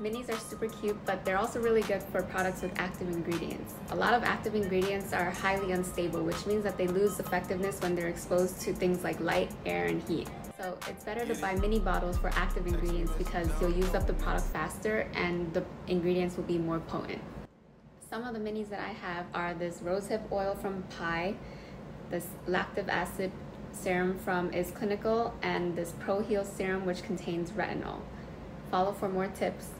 Minis are super cute, but they're also really good for products with active ingredients. A lot of active ingredients are highly unstable, which means that they lose effectiveness when they're exposed to things like light, air, and heat. So it's better to buy mini bottles for active ingredients because you'll use up the product faster and the ingredients will be more potent. Some of the minis that I have are this rosehip oil from Pai, this lactic acid serum from Is Clinical, and this Pro Heal serum which contains retinol. Follow for more tips.